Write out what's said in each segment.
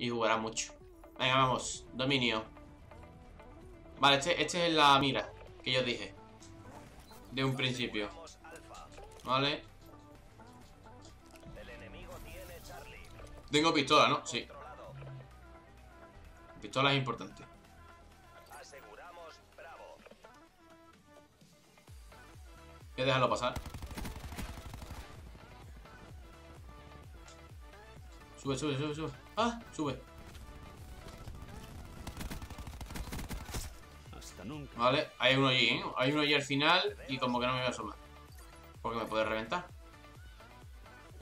y jugará mucho. Venga, vamos. Dominio. Vale, este es la mira que yo dije de un principio. Vale. Tengo pistola, ¿no? Sí. Pistola es importante. Voy a dejarlo pasar. Sube, sube, sube, sube. Ah, sube. Vale, hay uno allí, ¿eh? Hay uno allí al final y como que no me voy a asomar, porque me puede reventar.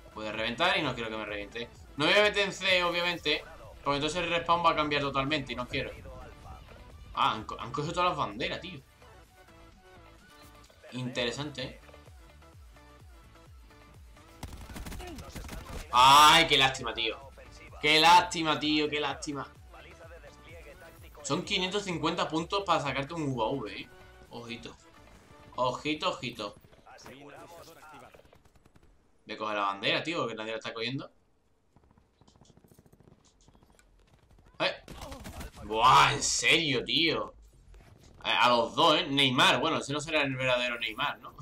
Me puede reventar y no quiero que me reviente. No me voy a meter en C, obviamente, porque entonces el respawn va a cambiar totalmente y no quiero. Ah, han cogido todas las banderas, tío. Interesante, ¿eh? Ay, qué lástima, tío. Qué lástima, tío, qué lástima. Son 550 puntos para sacarte un UAV, ¿eh? Ojito. Ojito, ojito. Voy a coger la bandera, tío, que nadie la está cogiendo. Buah, en serio, tío. A los dos, ¿eh? Neymar, bueno, ese no será el verdadero Neymar, ¿no?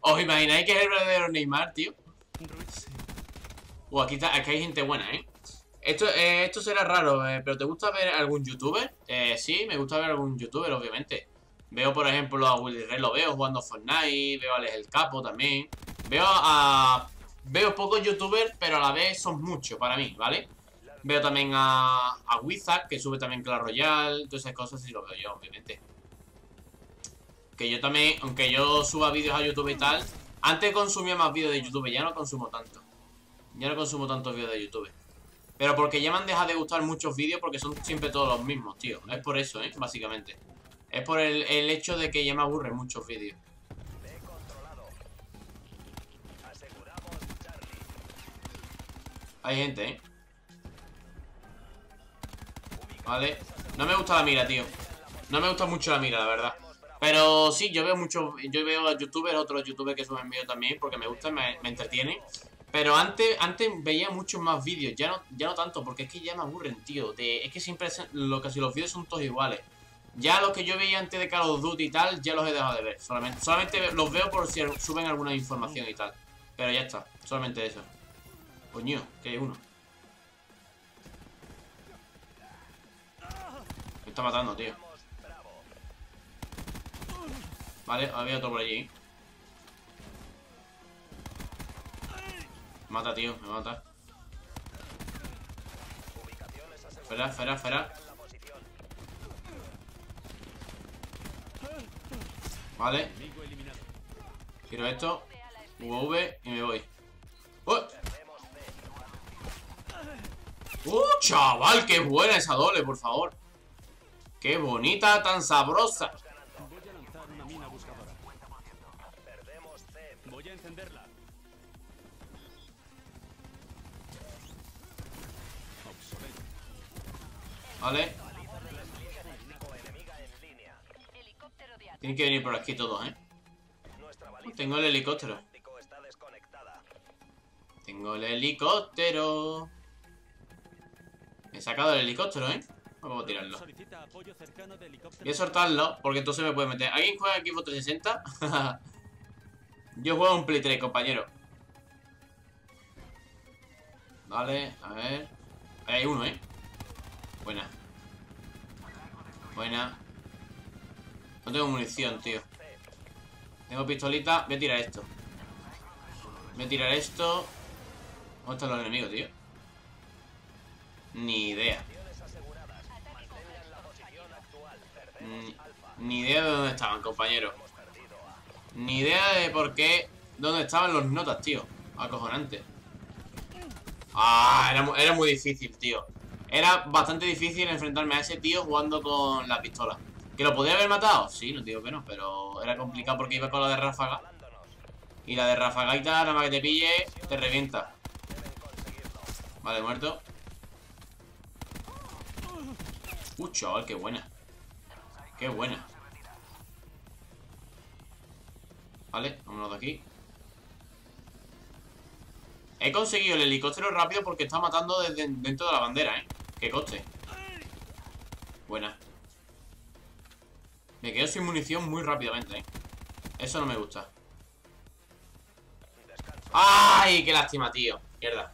¿Os imagináis que es el verdadero Neymar, tío? Aquí está, aquí hay gente buena, ¿eh? Esto será raro, pero ¿te gusta ver algún youtuber? Sí, me gusta ver algún youtuber, obviamente. Veo, por ejemplo, a Willy Red, lo veo jugando Fortnite, veo a Alex el Capo también. Veo pocos youtubers, pero a la vez son muchos para mí, ¿vale? Veo también a Wizard, que sube también Clash Royale, todas esas cosas, y lo veo yo, obviamente. Que yo también, aunque yo suba vídeos a YouTube y tal, antes consumía más vídeos de YouTube, ya no consumo tanto. Ya no consumo tantos vídeos de YouTube. Pero porque ya me han dejado de gustar muchos vídeos, porque son siempre todos los mismos, tío. Es por eso, ¿eh? Básicamente. Es por el hecho de que ya me aburren muchos vídeos. Hay gente, ¿eh? Vale. No me gusta la mira, tío. No me gusta mucho la mira, la verdad. Pero sí, yo veo a youtubers, otros youtubers que suben vídeos también, porque me gustan, me entretienen. Pero antes veía muchos más vídeos, ya no tanto, porque es que ya me aburren, tío. Es que siempre casi los vídeos son todos iguales. Ya los que yo veía antes de Call of Duty y tal, ya los he dejado de ver. Solamente los veo por si suben alguna información y tal. Pero ya está, solamente eso. Coño, que hay uno. Me está matando, tío. Vale, había otro por allí. Mata, tío, me mata. Fuera, fuera, fuera. Vale. Tiro esto. UAV y me voy. ¡Oh! ¡Oh, chaval! ¡Qué buena esa doble, por favor! ¡Qué bonita, tan sabrosa! Voy a encenderla. Vale. Tienen que venir por aquí todos, ¿eh? Tengo el helicóptero. Tengo el helicóptero. He sacado el helicóptero, ¿eh? Vamos a tirarlo. Voy a soltarlo, porque entonces me puede meter. ¿Alguien juega equipo 360? Yo juego un Play 3, compañero. Vale, a ver. Ahí hay uno, ¿eh? Buena. Buena. No tengo munición, tío. Tengo pistolita. Voy a tirar esto. Voy a tirar esto. ¿Dónde están los enemigos, tío? Ni idea. Ni idea de dónde estaban, compañero. Ni idea de por qué. ¿Dónde estaban los notas, tío? Acojonante. Ah, era muy difícil, tío. Era bastante difícil enfrentarme a ese tío jugando con la pistola. ¿Que lo podría haber matado? Sí, no digo que no, pero era complicado porque iba con la de ráfaga. Y la de rafagaita, nada más que te pille, te revienta. Vale, muerto. Chaval, qué buena. Qué buena. Vale, vámonos de aquí. He conseguido el helicóptero rápido porque está matando desde dentro de la bandera, ¿eh? ¡Qué coche! Buena. Me quedo sin munición muy rápidamente, ¿eh? Eso no me gusta. ¡Ay! ¡Qué lástima, tío! Mierda.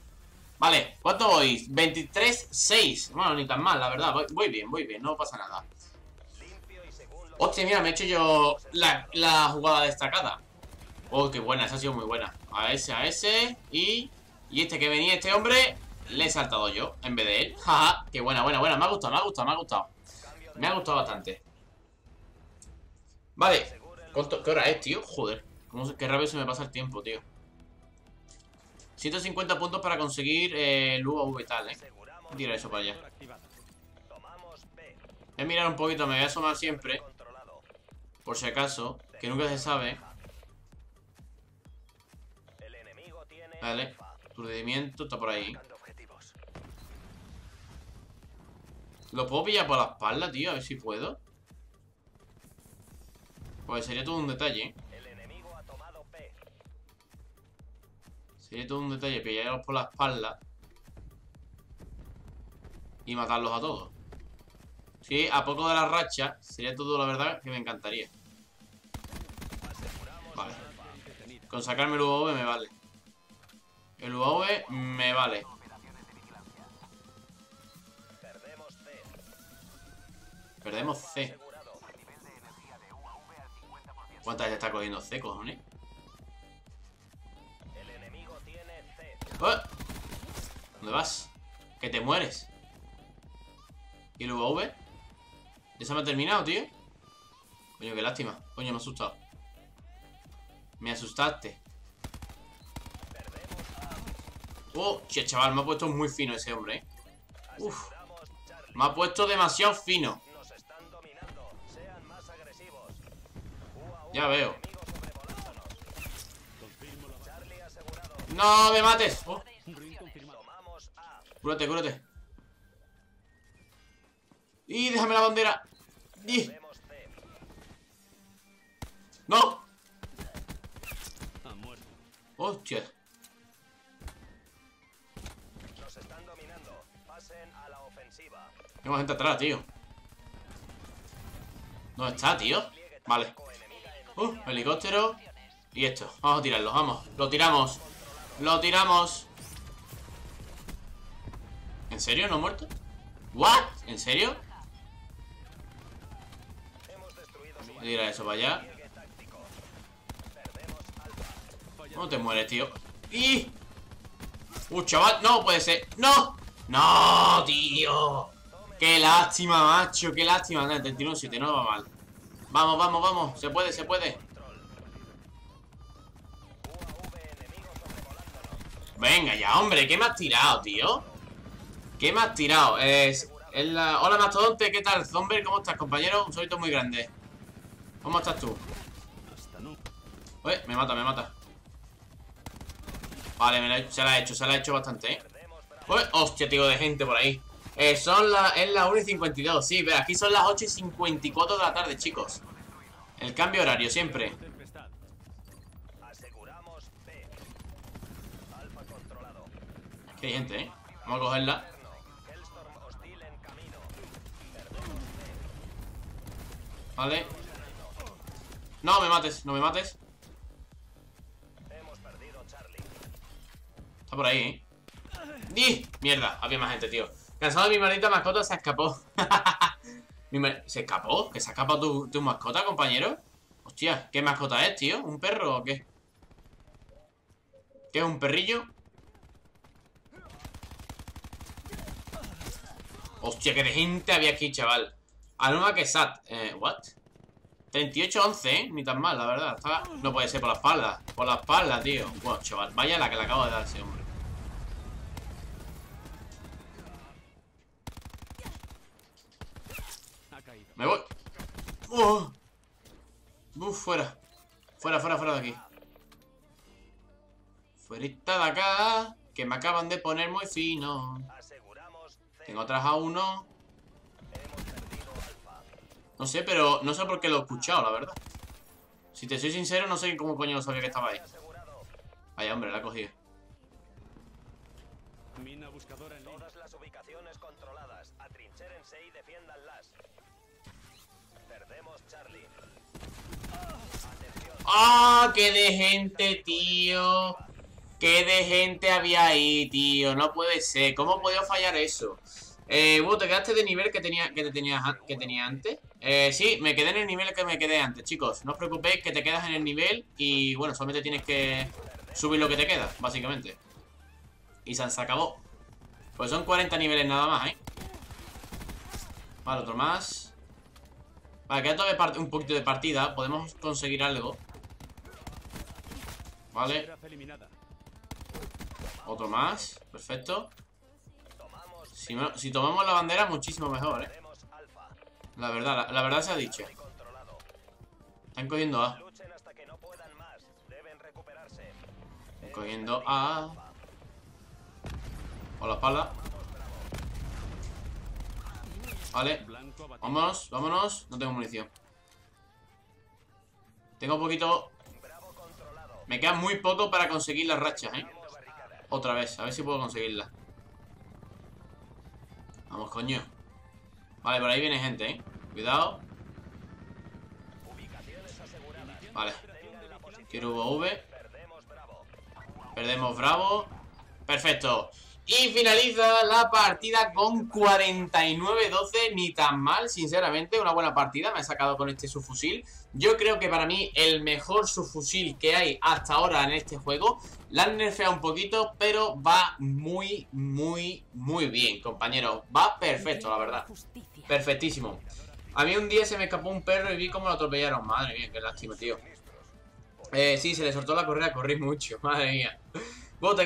Vale, ¿cuánto voy? 23-6. Bueno, ni tan mal, la verdad. Voy bien, no pasa nada. Hostia, mira, me he hecho yo la jugada destacada. Oh, qué buena, esa ha sido muy buena. A ese y este que venía, este hombre, le he saltado yo en vez de él. Jaja, qué buena. Me ha gustado. Me ha gustado bastante. Vale, ¿qué hora es, tío? Joder, qué rápido se me pasa el tiempo, tío. 150 puntos para conseguir el UAV tal, ¿eh? Voy a tirar eso para allá. Voy a mirar un poquito, me voy a asomar siempre. Por si acaso, que nunca se sabe. Vale, aturdimiento está por ahí. ¿Lo puedo pillar por la espalda, tío? A ver si puedo. Pues sería todo un detalle. Sería todo un detalle pillarlos por la espalda y matarlos a todos. Sí, a poco de la racha sería todo, la verdad, que me encantaría. Vale. Con sacarme el UAV me vale. El UAV me vale. Perdemos C. ¿Cuántas ya está cogiendo C, cojones? ¡Oh! ¿Dónde vas? Que te mueres. ¿Y el UAV? Ya se me ha terminado, tío. Coño, qué lástima. Coño, me ha asustado. Me asustaste. Oh, chaval, me ha puesto muy fino ese hombre, ¿eh? Uf. Me ha puesto demasiado fino. Ya veo. ¡No me mates! Oh. Cúrate. ¡Y déjame la bandera! ¡Y! ¡No! ¡Hostia! Nos están dominando. Pasen a la ofensiva. Tengo gente atrás, tío. ¿Dónde está, tío? Vale. Helicóptero. Y esto. Vamos a tirarlo, vamos. Lo tiramos. ¿En serio? ¿No ha muerto? ¿What? ¿En serio? Voy a tirar eso para allá. No te mueres, tío. ¡Y! Chaval, no puede ser. ¡No! ¡No, tío! ¡Qué lástima, macho! ¡Qué lástima! 31-7, no va mal. Vamos. Se puede. Venga ya, hombre. ¿Qué me has tirado, tío? ¿Qué me has tirado? Hola, Mastodonte. ¿Qué tal, Zomber? ¿Cómo estás, compañero? Un solito muy grande. ¿Cómo estás tú? Uy, me mata. Vale, se la ha hecho bastante, ¿eh? Uy, hostia, tío, de gente por ahí. Es las 1:52. Sí, ve, aquí son las 8:54 de la tarde, chicos. El cambio de horario, siempre. Aquí hay gente, ¿eh? Vamos a cogerla. Vale. No me mates. Está por ahí, ¿eh? ¡Di! Mierda, había más gente, tío. Cansado de mi maldita mascota, se escapó. ¿Se escapó? ¿Que se ha escapado tu mascota, compañero? Hostia, ¿qué mascota es, tío? ¿Un perro o qué? ¿Qué es, un perrillo? Hostia, que de gente había aquí, chaval. Aluma que sat. ¿What? 38-11, ¿eh? Ni tan mal, la verdad. No puede ser, por la espalda. Por la espalda, tío. Wow, chaval. Vaya la que le acabo de dar ese hombre. Me voy. Fuera. Fuera de aquí. Fuerita de acá. Que me acaban de poner muy fino. Tengo atrás a uno. No sé, pero no sé por qué lo he escuchado, la verdad. Si te soy sincero, no sé cómo coño lo sabía que estaba ahí. Vaya, hombre, la he cogido. buscadora en línea. Todas las ubicaciones controladas. Atrincherense y defiéndanlas. Perdemos Charlie. ¡Ah! ¡Qué de gente, tío! ¡Qué de gente había ahí, tío! No puede ser. ¿Cómo podía fallar eso? ¿Te quedaste de nivel que tenía antes? Sí, me quedé en el nivel que me quedé antes, chicos. No os preocupéis, que te quedas en el nivel y, bueno, solamente tienes que subir lo que te queda, básicamente. Y se acabó. Pues son 40 niveles nada más, ¿eh? Vale, otro más. Vale, queda todavía un poquito de partida. Podemos conseguir algo. Vale. Otro más. Perfecto. Si tomamos la bandera, muchísimo mejor, ¿eh? La verdad se ha dicho. Están cogiendo A. Cogiendo A. Con la pala. Vale. Vámonos, vámonos. No tengo munición. Tengo poquito. Me queda muy poco para conseguir las rachas, ¿eh? Otra vez, a ver si puedo conseguirlas. Vamos, coño. Vale, por ahí viene gente, ¿eh? Cuidado. Vale. Quiero V. Perdemos Bravo. Perfecto. Y finaliza la partida con 49-12. Ni tan mal, sinceramente. Una buena partida. Me he sacado con este subfusil. Yo creo que para mí el mejor subfusil que hay hasta ahora en este juego. La han nerfeado un poquito, pero va muy, muy, muy bien, compañeros. Va perfecto, la verdad. Perfectísimo. A mí un día se me escapó un perro y vi cómo lo atropellaron. Madre mía, qué lástima, tío. Sí, se le soltó la correa, corrí mucho. Madre mía.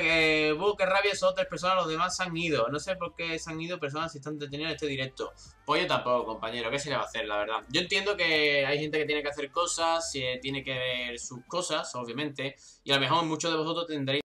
Qué rabia, son 3 personas, los demás se han ido. No sé por qué se han ido personas si están detenidas en este directo. Pues yo tampoco, compañero, ¿qué se le va a hacer, la verdad? Yo entiendo que hay gente que tiene que hacer cosas, tiene que ver sus cosas, obviamente. Y a lo mejor muchos de vosotros tendréis